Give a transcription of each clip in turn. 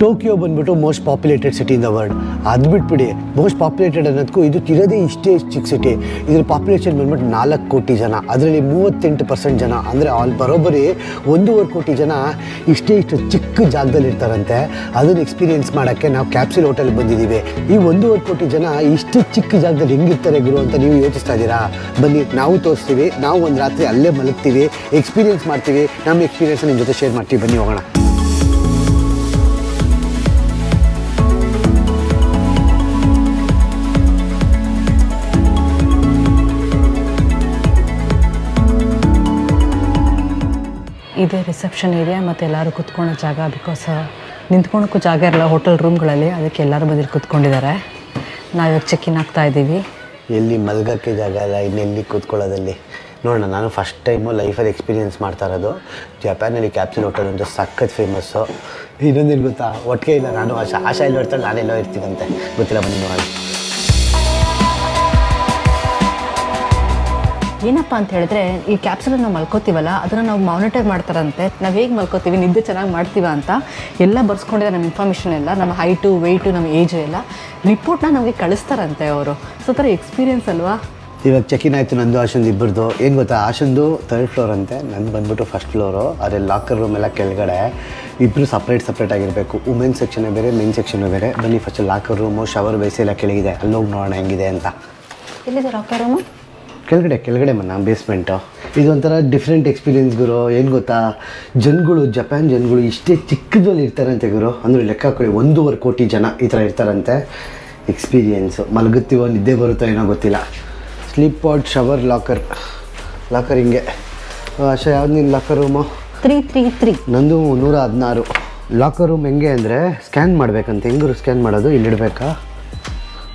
Tokyo is the most populated city in the world. Most populated is the city. The population is 4 koti. That's 38%. That's the experience of Capsule Hotel. This is the experience. This is the reception area and everyone is sitting there because there are no hotel rooms in the hotel room. We are checking out. I have first time life experience in Japan. Capsule Hotel is very famous. I don't know what I am doing. This capsule is monitored by the capsule. We have information about height, weight, age. We report the so, the experience check-in at Nandu Birdo, Ashundu, 3rd floor and first floor, or a locker room separate women's section and men's section, but locker room, shower base, room? Kelgade basement. This is a different experience. Japan Jangulu is a very different experience. Sleep pod, shower, locker. Locker inge. 333. Nandu 116. Locker room inge andre scan madbekante. Scan madado illidbeka.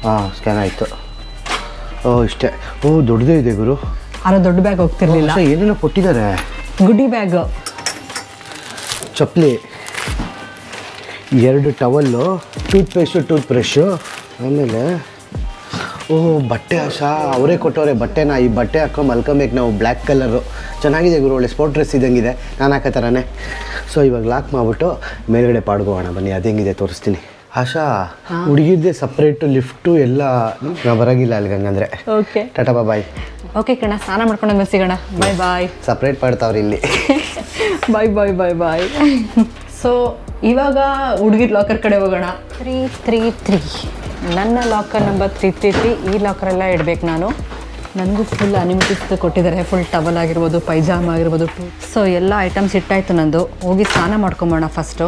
Ah, scan aito. Oh, it's a big bag. Goodie bag. Chaple. Here, towel, toothpaste, toothbrush. Oh, batte asha. Aure kotore batte na. I batte akka malka make na black color. Chanagi de guru sport dress idangi de. Nana katarane. So ivaga lakh ma butto mergade padgo ana bani adengi de torstini. Asha, udhigide separate lift to yella navaragi lalgangandre. Okay. Tata bye bye. Okay, kana sana markonda mesigana. Bye bye. Separate padtavre illi. Bye bye bye bye. So, ivaga udhigide locker kade hogana. 333. Nanna locker number 333. Ee locker alla idbek nanu. Nangu full amenities kottidare, full towel agirbodu, pyjama agirbodu. So, yella items ittaytu nandu. Hogi sana markonbana first.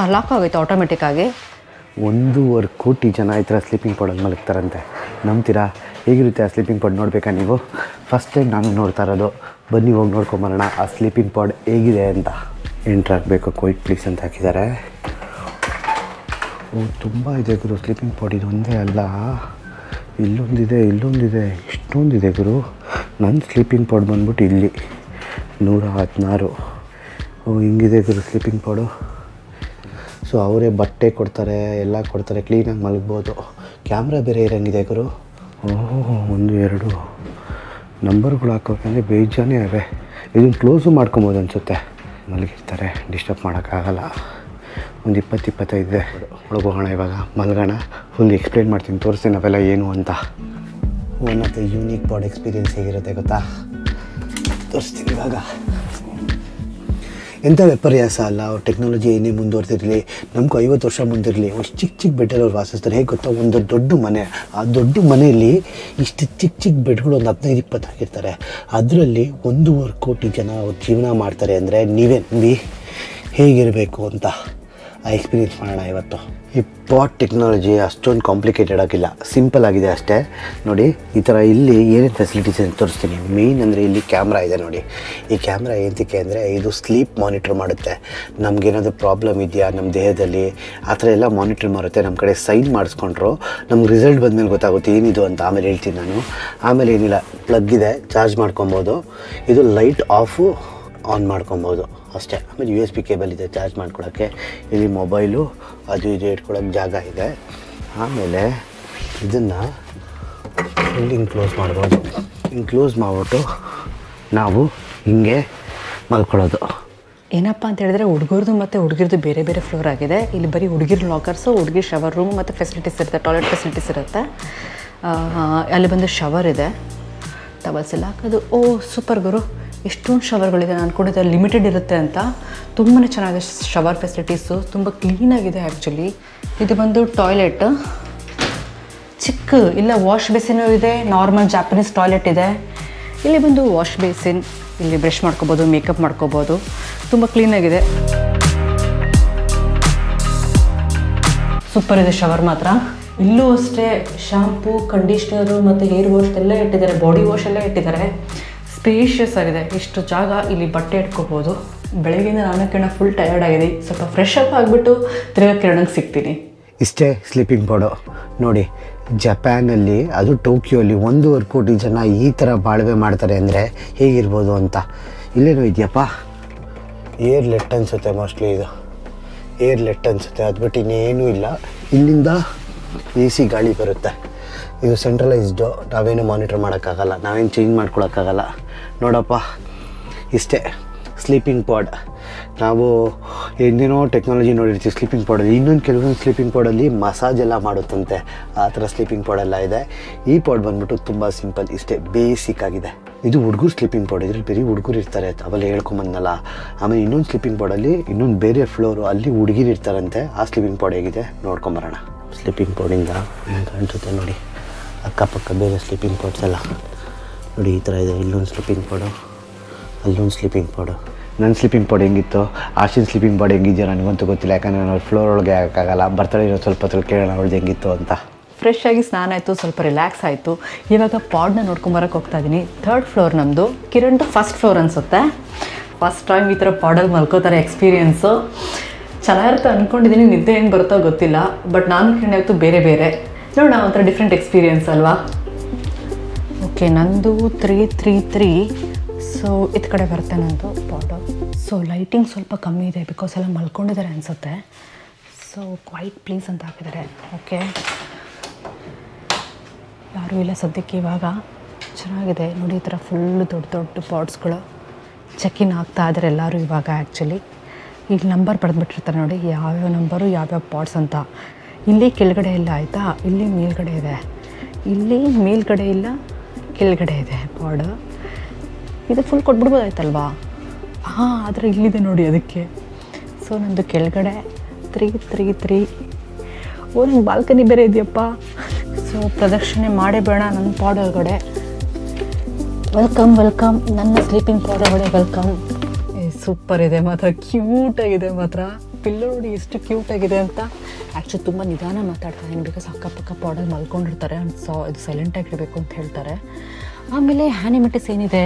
Ah, lock agaytu automatic age. 1.5 koti jana itra sleeping pod alli malaktarante namtira hegirutte aa sleeping pod nodbeka neevu first time nanu nodta irodu banni hogi nodkon barana aa sleeping pod hegide anta enter agbeku quiet please anta hakidare oh tumba ide guru sleeping pod idonde alla illondide ishtondide guru nan sleeping pod bandu illi 116 oh hingide guru sleeping pod. So, they have a lot of clean and malbodo. Camera is a camera. Oh, one year. Number is beige. This is close to the disturb Madakala. Only Patipata is there. Malgana, fully explain Martin Torsen of Elayenwanta. One of the unique pod experience here at the Gota Torstinaga. ಎಂತ ವ್ಯಾಪಾರಿಯಾಸ ಅಲ್ಲ ಅವರ technology ಏನೇ ಮುಂದುವರೆದಿರಲಿ ನಮಗೆ 50 ವರ್ಷ ಮುಂದಿರಲಿ ಇಷ್ಟು ಚಿಕ್ಕ ಚಿಕ್ಕ ಬೆಡ್ಡಲ್ಲಿ ಅವರು ವಾಸಿಸ್ತಾರೆ ಹೇಗೆ ಗೊತ್ತಾ ಒಂದು ದೊಡ್ಡ ಮನೆ ಆ ದೊಡ್ಡ ಮನೆಯಲ್ಲಿ ಇಷ್ಟು ಚಿಕ್ಕ ಚಿಕ್ಕ ಬೆಡ್ಗಳು ಒಂದು 15 20 ಆಗಿರ್ತಾರೆ ಅದರಲ್ಲಿ 1.5 ಕೋಟಿ ಜನ ಅವರು ಜೀವನ ಮಾಡ್ತಾರೆ ಅಂದ್ರೆ ನೀವೇ ನೋಡಿ ಹೇಗಿರಬೇಕು ಅಂತ ಆ ಎಕ್ಸ್‌ಪೀರಿಯನ್ಸ್ ಮಾಡೋಣ ಇವತ್ತು ಈ ಪಾಟ್ ಟೆಕ್ನಾಲಜಿ ಅಷ್ಟೊಂದು ಕಾಂಪ್ಲಿಕೇಟೆಡ್ ಆಗಿಲ್ಲ ಸಿಂಪಲ್ ಆಗಿದೆ ಅಷ್ಟೇ ನೋಡಿ ಈ ತರ ಇಲ್ಲಿ ಏನೇನ್ ಫೆಸಿಲಿಟೀಸ್ ಅಂತ ತೋರಿಸ್ತೀನಿ ಮೇನ್ ಅಂದ್ರೆ ಇಲ್ಲಿ ಕ್ಯಾಮೆರಾ ಇದೆ ನೋಡಿ ಈ ಕ್ಯಾಮೆರಾ ಏನಕ್ಕೆ ಅಂದ್ರೆ ಇದು ಸ್ಲೀಪ್ ಮಾನಿಟರ್ ಮಾಡುತ್ತೆ ನಮಗೆ ಏನಾದರೂ ಪ್ರಾಬ್ಲಮ್ ಇದೆಯಾ ನಮ್ಮ ದೇಹದಲ್ಲಿ ಆತರ ಎಲ್ಲ ಮಾನಿಟರ್ ಮಾಡುತ್ತೆ ನಮ್ಮ ಕಡೆ ಸೈನ್ ಮಾಡಿಸ್ಕೊಂಡ್ರು ನಮಗೆ ರಿಸಲ್ಟ್ ಬಂದ ಮೇಲೆ ಗೊತ್ತಾಗುತ್ತೆ ಏನಿದು ಅಂತ ಆಮೇಲೆ ಹೇಳ್ತೀನಿ ನಾನು ಆಮೇಲೆ ಏನಿಲ್ಲ ಪ್ಲಗ್ ಇದೆ ಚಾರ್ಜ್ ಮಾಡ್ಕೊಬಹುದು ಇದು ಲೈಟ್ ಆಫ್ ಆನ್ ಮಾಡ್ಕೊಬಹುದು ಅಷ್ಟೇ ಆಮೇಲೆ USB ಕೇಬಲ್ ಇದೆ ಚಾರ್ಜ್ ಮಾಡ್ಕೊಳ್ಳಕ್ಕೆ ಇಲ್ಲಿ ಮೊಬೈಲ್ ಅದು ಇದೆ ಇಟ್ಕೊಳ್ಳಕ್ಕೆ ಜಾಗ ಇದೆ ಆಮೇಲೆ ಇದನ್ನ ಫುಲ್ಲಿಂಗ್ ಕ್ಲೋಸ್ ಮಾಡಬಹುದು ಇನ್ ಕ್ಲೋಸ್ ಮಾಡ್ಬಿಟ್ಟು ನಾವು ಹಿಂಗೆ ಮಲ್ಕೊಳ್ಳೋದು ಏನಪ್ಪ ಅಂತ ಹೇಳಿದ್ರೆ ಹುಡುಗರದು ಮತ್ತೆ ಹುಡುಗಿರದು ಬೇರೆ ಬೇರೆ ಫ್ಲೋರ್ ಆಗಿದೆ. ಇಲ್ಲಿ ಬರೀ ಹುಡುಗಿರ ಲಾಕರ್ಸ್, ಹುಡುಗಿ ಶವರ್ ರೂಮ್ ಮತ್ತು ಫೆಸಿಲಿಟೀಸ್ ಇರುತ್ತೆ, ಟಾಯ್ಲೆಟ್ ಫೆಸಿಲಿಟೀಸ್ ಇರುತ್ತೆ. ಅಲ್ಲಿ ಬಂದು ಶವರ್ ಇದೆ, ಟವಲ್ಸ್ ಎಲ್ಲ ಹಾಕೋದು. ಓ ಸೂಪರ್ ಗುರು, ಎಷ್ಟೊಂದು ಶವರ್ಗಳಿದೆ. ನಾನು ಕೂಡ ಲಿಮಿಟೆಡ್ ಇರುತ್ತೆ ಅಂತ. ತುಂಬಾ ಚೆನ್ನಾಗಿದೆ ಶವರ್ ಫೆಸಿಲಿಟೀಸು, ತುಂಬ ಕ್ಲೀನಾಗಿದೆ ಆ್ಯಕ್ಚುಲಿ. ಇದು ಬಂದು ಟಾಯ್ಲೆಟ್ ಚಿಕ್ಕ, ಇಲ್ಲ ವಾಶ್ ಬೇಸಿನೂ ಇದೆ, ನಾರ್ಮಲ್ ಜಾಪನೀಸ್ ಟಾಯ್ಲೆಟ್ ಇದೆ. ಇಲ್ಲಿ ಬಂದು ವಾಶ್ ಬೇಸಿನ್, ಇಲ್ಲಿ ಬ್ರಷ್ ಮಾಡ್ಕೋಬೋದು, ಮೇಕಪ್ ಮಾಡ್ಕೋಬೋದು. ತುಂಬ ಕ್ಲೀನಾಗಿದೆ, ಸೂಪರ್ ಇದೆ ಶವರ್ ಮಾತ್ರ. ಇಲ್ಲೂ ಅಷ್ಟೇ ಶಾಂಪೂ, ಕಂಡೀಷ್ನರು ಮತ್ತು ಹೇರ್ ವಾಶ್ ಎಲ್ಲ ಇಟ್ಟಿದ್ದಾರೆ, ಬಾಡಿ ವಾಶ್ ಎಲ್ಲ ಇಟ್ಟಿದ್ದಾರೆ. ಸ್ಪೇಷಿಯಸ್ ಆಗಿದೆ, ಇಷ್ಟು ಜಾಗ ಇಲ್ಲಿ ಬಟ್ಟೆ ಇಟ್ಕೋಬೋದು. ಬೆಳಗ್ಗೆಯಿಂದ ನಾನು ಕಿರಣ ಫುಲ್ ಟಯರ್ಡ್ ಆಗಿದೆ, ಸ್ವಲ್ಪ ಫ್ರೆಶ್ ಅಪ್ ಆಗಿಬಿಟ್ಟು ತಿರ್ಗಾ ಕಿರಣಕ್ಕೆ ಸಿಗ್ತೀನಿ. ಇಷ್ಟೇ ಸ್ಲೀಪಿಂಗ್ ಪೌಡೋ ನೋಡಿ, ಜಪಾನಲ್ಲಿ ಅದು ಟೋಕಿಯೋಲಿ 1.25 ಕೋಟಿ ಜನ ಈ ಥರ ಬಾಳ್ವೆ ಮಾಡ್ತಾರೆ ಅಂದರೆ ಹೇಗಿರ್ಬೋದು ಅಂತ. ಇಲ್ಲೇನೋ ಇದೆಯಪ್ಪ, ಏರ್ ಲೆಟ್ ಅನಿಸುತ್ತೆ, ಮೋಸ್ಟ್ಲಿ ಇದು ಏರ್ ಲೆಟ್ ಅನಿಸುತ್ತೆ. ಅದು ಬಿಟ್ಟು ಇನ್ನೇನೂ ಇಲ್ಲ. ಇಲ್ಲಿಂದ ಎ ಸಿ ಗಾಳಿ ಬರುತ್ತೆ. ಇದು ಸೆಂಟ್ರಲೈಸ್ಡು, ನಾವೇನು ಮಾನಿಟರ್ ಮಾಡೋಕ್ಕಾಗಲ್ಲ, ನಾವೇನು ಚೇಂಜ್ ಮಾಡ್ಕೊಳಕ್ಕಾಗಲ್ಲ. ನೋಡಪ್ಪ, ಇಷ್ಟೇ ಸ್ಲೀಪಿಂಗ್ ಪಾಡ್. ನಾವು ಏನೇನೋ ಟೆಕ್ನಾಲಜಿ ನೋಡಿರ್ತೀವಿ ಸ್ಲೀಪಿಂಗ್ ಪಾಡಲ್ಲಿ. ಇನ್ನೊಂದು ಕೆಲವೊಂದು ಸ್ಲೀಪಿಂಗ್ ಪಾಡಲ್ಲಿ ಮಸಾಜ್ ಎಲ್ಲ ಮಾಡುತ್ತಂತೆ, ಆ ಥರ ಸ್ಲೀಪಿಂಗ್ ಪಾಡೆಲ್ಲ ಇದೆ. ಈ ಪಾಡ್ ಬಂದ್ಬಿಟ್ಟು ತುಂಬ ಸಿಂಪಲ್, ಇಷ್ಟೇ ಬೇಸಿಕ್ ಆಗಿದೆ. ಇದು ಹುಡುಗರು ಸ್ಲೀಪಿಂಗ್ ಪಾಡ್, ಇದ್ರಲ್ಲಿ ಬರೀ ಹುಡುಗರು ಇರ್ತಾರೆ, ಅವೆಲ್ಲ ಹೇಳ್ಕೊಂಬಂದಲ್ಲ. ಆಮೇಲೆ ಇನ್ನೊಂದು ಸ್ಲೀಪಿಂಗ್ ಪಾಡಲ್ಲಿ ಇನ್ನೊಂದು ಬೇರೆ ಫ್ಲೋರು, ಅಲ್ಲಿ ಹುಡುಗಿರು ಇರ್ತಾರಂತೆ. ಆ ಸ್ಲೀಪಿಂಗ್ ಪಾಡ್ ಹೇಗಿದೆ ನೋಡ್ಕೊಂಬರೋಣ. ಸ್ಲೀಪಿಂಗ್ ಪಾಡಿಂದ ಕಾಣಿಸುತ್ತೆ ನೋಡಿ, ಅಕ್ಕಪಕ್ಕ ಬೇರೆ ಸ್ಲೀಪಿಂಗ್ ಪಾಡ್ಸ್ ಎಲ್ಲ ನೋಡಿ ಈ ಥರ ಇದೆ. ಇಲ್ಲೊಂದು ಸ್ಲೀಪಿಂಗ್ ಪಾಡು, ಅಲ್ಲೊಂದು ಸ್ಲೀಪಿಂಗ್ ಪಾಡು. ನನ್ನ ಸ್ಲೀಪಿಂಗ್ ಪಾಡ್ ಹೆಂಗಿತ್ತು, ಆಶಿನ ಸ್ಲೀಪಿಂಗ್ ಪಾಡ್ ಹೆಂಗಿದೆಯೋ ನನಗಂತೂ ಗೊತ್ತಿಲ್ಲ, ಯಾಕಂದರೆ ನಾನು ಫ್ಲೋರ್ ಒಳಗೆ ಹಾಕೋಕ್ಕಾಗಲ್ಲ. ಬರ್ತಾಳೆ ಇರೋ ಸ್ವಲ್ಪ ಹೊತ್ತು ಕೇಳೋಣ ಅವಳದು ಹೆಂಗಿತ್ತು ಅಂತ. ಫ್ರೆಶ್ ಆಗಿ ಸ್ನಾನ ಆಯಿತು, ಸ್ವಲ್ಪ ರಿಲ್ಯಾಕ್ಸ್ ಆಯಿತು. ಇವಾಗ ಪಾಡನ್ನ ನೋಡ್ಕೊಂಬರಕ್ಕೆ ಹೋಗ್ತಾ ಇದ್ದೀನಿ. ಥರ್ಡ್ ಫ್ಲೋರ್ ನಮ್ಮದು, ಕಿರಣ್ದು ಫಸ್ಟ್ ಫ್ಲೋರ್ ಅನಿಸುತ್ತೆ. ಫಸ್ಟ್ ಟೈಮ್ ಈ ಥರ ಪಾಡಲ್ಲಿ ಮಲ್ಕೋತಾರೆ ಎಕ್ಸ್ಪೀರಿಯೆನ್ಸು ಚೆನ್ನಾಗಿರುತ್ತೆ ಅಂದ್ಕೊಂಡಿದ್ದೀನಿ. ನಿದ್ದೆ ಏನು ಬರುತ್ತೋ ಗೊತ್ತಿಲ್ಲ, ಬಟ್ ನಾನು ಕಿರಣ್ ಆಯಿತು ಬೇರೆ ಬೇರೆ ನೋಡೋಣ, ಒಂಥರ ಡಿಫ್ರೆಂಟ್ ಎಕ್ಸ್ಪೀರಿಯೆನ್ಸ್ ಅಲ್ವಾ. ಓಕೆ, ನಂದು 333, ಸೊ ಇದು ಕಡೆ ಬರುತ್ತೆ ನಂದು ಪಾಡು. ಸೊ ಲೈಟಿಂಗ್ ಸ್ವಲ್ಪ ಕಮ್ಮಿ ಇದೆ, ಬಿಕಾಸ್ ಎಲ್ಲ ಮಲ್ಕೊಂಡಿದ್ದಾರೆ ಅನಿಸುತ್ತೆ. ಸೊ ಕ್ವೈಟ್ ಪ್ಲೇಸ್ ಅಂತ ಹಾಕಿದ್ದಾರೆ. ಓಕೆ, ಯಾರೂ ಇಲ್ಲ ಸದ್ಯಕ್ಕೆ ಇವಾಗ. ಚೆನ್ನಾಗಿದೆ ನೋಡಿ, ಈ ಥರ ಫುಲ್ಲು ದೊಡ್ಡ ದೊಡ್ಡ ಪಾಟ್ಸ್ಗಳು. ಚೆಕ್ ಇನ್ ಆಗ್ತಾ ಇದ್ದಾರೆ ಎಲ್ಲರೂ ಇವಾಗ. ಆ್ಯಕ್ಚುಲಿ ಈಗ ನಂಬರ್ ಬರೆದ್ಬಿಟ್ಟಿರ್ತಾರೆ ನೋಡಿ, ಯಾವ್ಯಾವ ನಂಬರು ಯಾವ್ಯಾವ ಪಾಟ್ಸ್ ಅಂತ. ಇಲ್ಲಿ ಕೆಳಗಡೆ ಇಲ್ಲ ಆಯಿತಾ, ಇಲ್ಲಿ ಮೇಲ್ಗಡೆ ಇದೆ. ಇಲ್ಲಿ ಮೇಲ್ಗಡೆ ಇಲ್ಲ, ಕೆಳಗಡೆ ಇದೆ ಪಾಡು. ಇದು ಫುಲ್ ಕೊಟ್ಬಿಡ್ಬೋದಾಯ್ತಲ್ವಾ. ಹಾಂ, ಆದರೆ ಇಲ್ಲಿದೆ ನೋಡಿ ಅದಕ್ಕೆ. ಸೊ ನಮ್ಮದು ಕೆಳಗಡೆ 333. ಓ, ನಂಗೆ ಬಾಲ್ಕನಿ ಬೇರೆ ಇದೆಯಪ್ಪ. ಸೊ ಪ್ರದಕ್ಷಿಣೆ ಮಾಡೇ ಬೇಡ ನನ್ನ ಪಾಡ್ ಒಳಗಡೆ. ವೆಲ್ಕಮ್ ವೆಲ್ಕಮ್ ನನ್ನ ಸ್ಲೀಪಿಂಗ್ ಪಾಡ್ ಒಳಗಡೆ ವೆಲ್ಕಮ್. ಸೂಪರ್ ಇದೆ ಮಾತ್ರ, ಕ್ಯೂಟಾಗಿದೆ ಮಾತ್ರ. ಪಿಲ್ಲೋ ನೋಡಿ ಎಷ್ಟು ಕ್ಯೂಟಾಗಿದೆ ಅಂತ. ಆ್ಯಕ್ಚುಲಿ ತುಂಬ ನಿಧಾನ ಮಾತಾಡ್ತಾಯಿದ್ದೀನಿ, ಬಿಕಾಸ್ ಅಕ್ಕಪಕ್ಕ ಪಾಡಲ್ಲಿ ಮಲ್ಕೊಂಡಿರ್ತಾರೆ. ಸೊ ಇದು ಸೈಲೆಂಟಾಗಿರಬೇಕು ಅಂತ ಹೇಳ್ತಾರೆ. ಆಮೇಲೆ ಹ್ಯಾನಿಮೆಟಿಸ್ ಏನಿದೆ,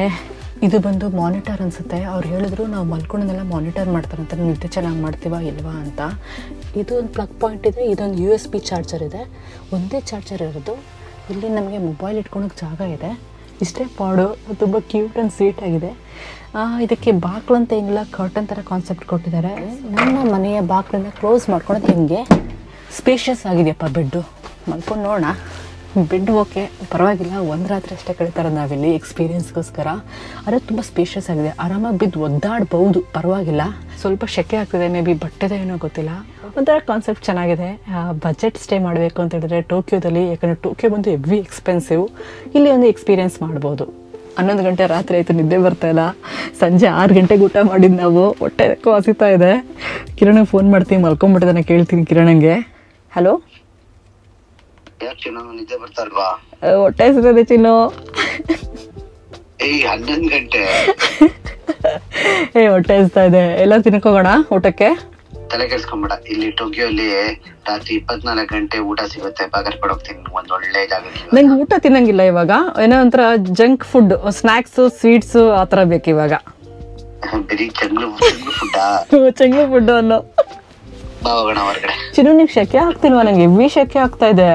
ಇದು ಬಂದು ಮಾನಿಟರ್ ಅನಿಸುತ್ತೆ. ಅವ್ರು ಹೇಳಿದ್ರು ನಾವು ಮಲ್ಕೊಂಡನ್ನೆಲ್ಲ ಮಾನಿಟರ್ ಮಾಡ್ತಾರಂತ, ನಿದ್ದೆ ಚೆನ್ನಾಗಿ ಮಾಡ್ತೀವಾ ಇಲ್ವಾ ಅಂತ. ಇದು ಒಂದು ಪ್ಲಗ್ ಪಾಯಿಂಟ್ ಇದೆ, ಇದೊಂದು USB ಚಾರ್ಜರ್ ಇದೆ, ಒಂದೇ ಚಾರ್ಜರ್ ಇರೋದು. ಇಲ್ಲಿ ನಮಗೆ ಮೊಬೈಲ್ ಇಟ್ಕೊಳಕ್ಕೆ ಜಾಗ ಇದೆ. ಇಷ್ಟೇ ಪಾಡು, ತುಂಬ ಕ್ಯೂಟ್ ಆ್ಯಂಡ್ ಸ್ವೀಟ್ ಆಗಿದೆ. ಇದಕ್ಕೆ ಬಾಕ್ಲು ಅಂತ ಏನಿಲ್ಲ, ಕರ್ಟನ್ ಥರ ಕಾನ್ಸೆಪ್ಟ್ ಕೊಟ್ಟಿದ್ದಾರೆ. ನನ್ನ ಮನೆಯ ಬಾಕ್ಲನ್ನ ಕ್ಲೋಸ್ ಮಾಡ್ಕೊಳೋದು ಹೆಂಗೆ. ಸ್ಪೇಷಿಯಸ್ ಆಗಿದೆಯಪ್ಪ ಬೆಡ್ಡು. ಮಲ್ಕೊಂಡು ನೋಡೋಣ. ಬೆಡ್ ಓಕೆ, ಪರವಾಗಿಲ್ಲ. ಒಂದು ರಾತ್ರಿ ಅಷ್ಟೇ ಕಳೀತಾರೆ ನಾವಿಲ್ಲಿ ಎಕ್ಸ್ಪೀರಿಯನ್ಸ್ಗೋಸ್ಕರ. ಆದರೆ ತುಂಬ ಸ್ಪೇಷಿಯಸ್ ಆಗಿದೆ, ಆರಾಮಾಗಿ ಬಿದ್ದು ಒದ್ದಾಡ್ಬೋದು, ಪರವಾಗಿಲ್ಲ. ಸ್ವಲ್ಪ ಶೆಕೆ ಆಗ್ತಿದೆ, ಮೇ ಬಿ ಬಟ್ಟೆದ ಏನೋ ಗೊತ್ತಿಲ್ಲ. ಒಂಥರ ಕಾನ್ಸೆಪ್ಟ್ ಚೆನ್ನಾಗಿದೆ. ಬಜೆಟ್ ಸ್ಟೇ ಮಾಡಬೇಕು ಅಂತ ಹೇಳಿದ್ರೆ ಟೋಕಿಯೋದಲ್ಲಿ, ಯಾಕಂದರೆ ಟೋಕಿಯೋ ಬಂದು ಹೆವಿ ಎಕ್ಸ್ಪೆನ್ಸಿವ್. ಇಲ್ಲಿ ಒಂದು ಎಕ್ಸ್ಪೀರಿಯೆನ್ಸ್ ಮಾಡ್ಬೋದು. 11 ಗಂಟೆ ರಾತ್ರಿ ಆಯಿತು, ನಿದ್ದೆ ಬರ್ತಾಯಿಲ್ಲ. ಸಂಜೆ 6 ಗಂಟೆಗೆ ಊಟ ಮಾಡಿದ್ದು ನಾವು. ಹೊಟ್ಟೆ ಹಸಿತಾ ಇದೆ. ಕಿರಣಗೆ ಫೋನ್ ಮಾಡ್ತೀನಿ, ಮಲ್ಕೊಂಡ್ಬಿಟ್ಟಿದ್ದಾನೆ ಕೇಳ್ತೀನಿ ಕಿರಣಂಗೆ. ಹಲೋ, ಹೊಟ್ಟೆ ಹಸಿತದೆ ಚಿನ್ನು. ಹೊಟ್ಟೆ ಹಸಿತಾ ಇದೆ, ಎಲ್ಲ ತಿನ್ಕೋಗೋಣ ಊಟಕ್ಕೆ. ತಲೆ ಕೆಡಿಸ್ಕೊಂಬೇಡ, ಇಲ್ಲಿ ಟೋಕಿಯೋಲಿ ರಾತ್ರಿ 24 ಗಂಟೆ ಊಟ ಸಿಗುತ್ತೆ. ನಂಗೆ ಊಟ ತಿನ್ನಂಗಿಲ್ಲ ಇವಾಗ, ಏನೋ ಒಂಥರ ಜಂಕ್ ಫುಡ್, ಸ್ನಾಕ್ಸ್ ಸ್ವೀಟ್ಸ್ ಆತರ ಬೇಕು ಇವಾಗ. ಚಂಗ್ಲು ಫುಡ್ ಅನ್ನೋ ಚಿನ್ನು, ನಿಂಗೆ ಶೆಕೆ ಆಗ್ತಿಲ್ವಾ? ನಂಗೆ ಹೆವಿ ಶೆಕೆ ಆಗ್ತಾ ಇದೆ.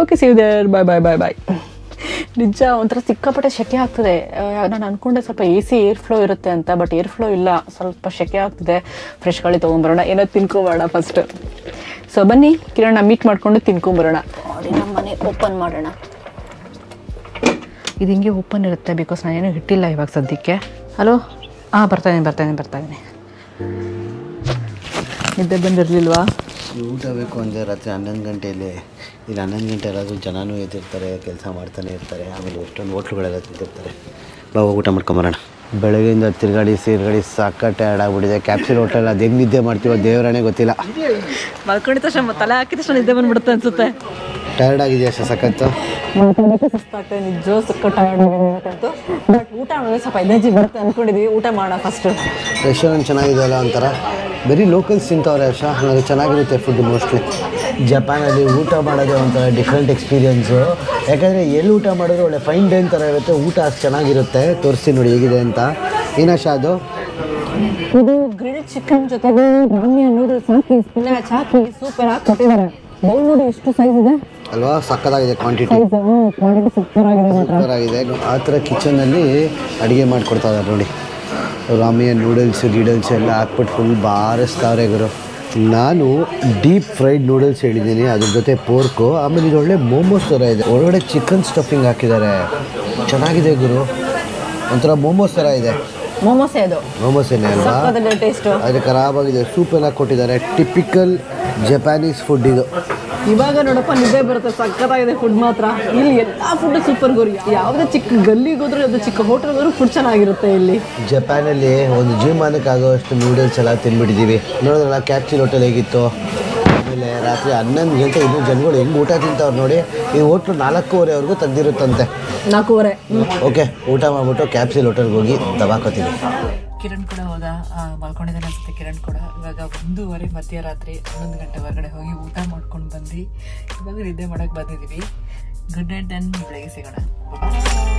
Okay, see you there, bye bye bye bye. ನಿಜ ಒಂಥರ ಸಿಕ್ಕಾಪಟ್ಟೆ ಶೆಕೆ ಆಗ್ತದೆ. ನಾನು ಅಂದ್ಕೊಂಡೆ ಸ್ವಲ್ಪ AC ಏರ್ ಫ್ಲೋ ಇರುತ್ತೆ ಅಂತ, ಬಟ್ ಏರ್ ಫ್ಲೋ ಇಲ್ಲ, ಸ್ವಲ್ಪ ಶೆಕೆ ಆಗ್ತಿದೆ. ಫ್ರೆಶ್ ಗಾಳಿ ತೊಗೊಂಬರೋಣ, ಏನೋ ತಿನ್ಕೊಂಬರೋಣ ಫಸ್ಟ್. ಸೊ ಬನ್ನಿ ಕಿರಣ ಮೀಟ್ ಮಾಡಿಕೊಂಡು ತಿನ್ಕೊಂಬರೋಣ. ನೋಡಿ, ನಮ್ಮ ಮನೆ ಓಪನ್ ಮಾಡೋಣ. ಇದು ಹಿಂಗೆ ಓಪನ್ ಇರುತ್ತೆ ಬಿಕಾಸ್ ನಾನೇನು ಹಿಟ್ಟಿಲ್ಲ ಇವಾಗ ಸದ್ಯಕ್ಕೆ. ಹಲೋ, ಹಾಂ ಬರ್ತಾಯಿದ್ದೀನಿ. ನಿದ್ದೆ ಬಂದಿರಲಿಲ್ವಾ? ಊಟ ಬೇಕು ಅಂದರೆ ರಾತ್ರಿ 11 ಗಂಟೆಯಲ್ಲಿ, ಇಲ್ಲಿ 11 ಗಂಟೆ ಎಲ್ಲಾದರೂ ಜನನೂ ಎದ್ದಿರ್ತಾರೆ, ಕೆಲಸ ಮಾಡ್ತಾನೆ ಇರ್ತಾರೆ, ಆಮೇಲೆ ಎಷ್ಟೊಂದು ಹೋಟ್ಲುಗಳೆಲ್ಲ ತಿಂತಿರ್ತಾರೆ. ಬಾವು ಊಟ ಮಾಡ್ಕೊಂಬರೋಣ. ಬೆಳಗ್ಗೆಯಿಂದ ತಿರ್ಗಾಡಿ ಸಾಕಟ್ಟು ಟಯರ್ಡ್ ಆಗಿಬಿಟ್ಟಿದೆ. ಕ್ಯಾಪ್ಸೂಲ್ ಹೋಟೆಲ್ ಅದು ಹೆಂಗೆ ನಿದ್ದೆ ಮಾಡ್ತೀವೋ ದೇವರಾಣೆ ಗೊತ್ತಿಲ್ಲ. ಮಲ್ಕೊಂಡಿದ್ದ ತಕ್ಷಣ ತಲೆ ಹಾಕಿದ ತಕ್ಷಣ ನಿದ್ದೆ ಬಂದ್ಬಿಡುತ್ತೆ ಅನಿಸುತ್ತೆ. ಟಯರ್ಡ್ ಆಗಿದೆಯಾ ಅಷ್ಟು ಸಕ್ಕತ್ತು? ಮಾತಾಡೋಕ್ಕೆ ಸುಸ್ತಾಗ್ತದೆ, ನಿಜ ಸಕ್ಕ ಟಯರ್ಡ್ ಆಗಿದೆ. ಬಟ್ ಊಟ ಮಾಡೋದು ಸ್ವಲ್ಪ ಎನರ್ಜಿ ಬರುತ್ತೆ ಅಂದ್ಕೊಂಡಿದ್ದೀವಿ. ಊಟ ಮಾಡೋಣ ಫಸ್ಟು. ರೆಸ್ಟೋರೆಂಟ್ ಚೆನ್ನಾಗಿದೆಯಲ್ಲ ಒಂಥರ, ಬರೀ ಲೋಕಲ್ಸ್ ತಿಂತವ್ರೆ ಅಷ್ಟ, ಹಾಗೆ ಚೆನ್ನಾಗಿರುತ್ತೆ ಫುಡ್. ಮೋಸ್ಟ್ಲಿ ಜಪಾನಲ್ಲಿ ಊಟ ಮಾಡೋದೇ ಒಂಥರ ಡಿಫ್ರೆಂಟ್ ಎಕ್ಸ್ಪೀರಿಯೆನ್ಸು. ಯಾಕಂದರೆ ಎಲ್ಲಿ ಊಟ ಮಾಡಿದ್ರು ಒಳ್ಳೆ ಫೈನ್ ಡೈನ್ ಥರ ಇರುತ್ತೆ, ಊಟ ಅಷ್ಟು ಚೆನ್ನಾಗಿರುತ್ತೆ. ತೋರಿಸಿ ನೋಡಿ ಹೇಗಿದೆ ಅಂತ. ಏನಾಶ ಅದು? ಇದು ಗ್ರಿಲ್ ಚಿಕನ್ ಜೊತೆಗೆ ರಾಮಿಯ ನೂಡಲ್ಸ್ ಹಾಕಿ ಸ್ಪಿನಾಚ್ ಹಾಕಿ ಸೂಪರ್ ಹಾಕಿ ಕೊಟ್ಟಿದ್ದಾರೆ. ಬೌಲ್ ನೋಡಿ ಎಷ್ಟು ಸೈಜ್ ಇದೆ ಅಲ್ವಾ, ಸಕ್ಕದಾಗಿದೆ. ಕ್ವಾಂಟಿಟಿ ಸೂಪರಾಗಿದೆ. ಆ ಥರ ಕಿಚನಲ್ಲಿ ಅಡುಗೆ ಮಾಡಿಕೊಡ್ತಾ ಇದ್ದಾರೆ ನೋಡಿ. ರಾಮಿಯ ನೂಡಲ್ಸು ಗೀಡಲ್ಸ್ ಎಲ್ಲ ಹಾಕ್ಬಿಟ್ಟು ಫುಲ್ ಬಾರಿಸ್ತಾವ್ರೆ ಗುರು. ನಾನು ಡೀಪ್ ಫ್ರೈಡ್ ನೂಡಲ್ಸ್ ಹೇಳಿದ್ದೀನಿ, ಅದ್ರ ಜೊತೆ ಪೋರ್ಕು, ಆಮೇಲೆ ಇದು ಒಳ್ಳೆ ಮೋಮೋಸ್ ಥರ ಇದೆ, ಒಳಗಡೆ ಚಿಕನ್ ಸ್ಟಫಿಂಗ್ ಹಾಕಿದ್ದಾರೆ. ಚೆನ್ನಾಗಿದೆ ಗುರು, ಒಂಥರ ಮೋಮೋಸ್ ಥರ ಇದೆ. ಮೋಮೋಸೇ ಅದು? ಮೋಮೋಸೇನೇ ಅಲ್ವಾ? ಅದು ಖರಾಬಾಗಿದೆ. ಸೂಪ್ ಎಲ್ಲ ಕೊಟ್ಟಿದ್ದಾರೆ. ಟಿಪಿಕಲ್ ಜಪಾನೀಸ್ ಫುಡ್ ಇದು. ಇವಾಗ ನೋಡಪ್ಪ ನಿದ್ದೆ ಬರುತ್ತೆ, ಸಕ್ಕತ್ತಾಗಿದೆ ಫುಡ್ ಮಾತ್ರ. ಇಲ್ಲಿ ಎಲ್ಲ ಫುಡ್ ಸೂಪರ್ ಗುರು. ಯಾವುದೇ ಚಿಕ್ಕ ಗಲ್ಲಿಗೋದ್ರೂ ಅದು ಚಿಕ್ಕ ಹೋಟೆಲ್ಗೋದ್ರೂ ಫುಡ್ ಚೆನ್ನಾಗಿರುತ್ತೆ. ಇಲ್ಲಿ ಜಪಾನಲ್ಲಿ ಒಂದು ಜೀವಮಾನಕ್ಕಾಗೋಷ್ಟು ನೂಡಲ್ಸ್ ಎಲ್ಲ ತಿನ್ಬಿಟ್ಟಿದ್ದೀವಿ. ನೋಡಿದ್ರಲ್ಲ ಕ್ಯಾಪ್ಸೂಲ್ ಹೋಟೆಲ್ ಹೇಗಿತ್ತು. ಆಮೇಲೆ ರಾತ್ರಿ 11 ಗಂಟೆ ಇನ್ನೂ ಜನಗಳು ಹೆಂಗೆ ಊಟ ತಿಂತವ್ರು ನೋಡಿ. ಈ ಹೋಟ್ಲು 4:15ವರೆಗೂ ತೆಗ್ದಿರುತ್ತಂತೆ. 4:15? ಓಕೆ, ಊಟ ಮಾಡಿಬಿಟ್ಟು ಕ್ಯಾಪ್ಸೂಲ್ ಹೋಟೆಲ್ಗೆ ಹೋಗಿ ತವಾಕೋತೀವಿ. ಕಿರಣ್ ಕೂಡ ಹೋದ, ಮಲ್ಕೊಂಡಿದ್ದಾನೆ ಅನ್ಸುತ್ತೆ. ಕಿರಣ್ ಕೂಡ ಇವಾಗ 1:30 ಮಧ್ಯರಾತ್ರಿ 11 ಗಂಟೆ ಹೊರಗಡೆ ಹೋಗಿ ಊಟ ಮಾಡ್ಕೊಂಡು ಬಂದು ಇವಾಗ ನಿದ್ದೆ ಮಾಡೋಕ್ಕೆ ಬಂದಿದ್ದೀವಿ. ಗುಡ್ ನೈಟ್, ದೆನ್ ಬೆಳಗ್ಗೆ ಸಿಗೋಣ.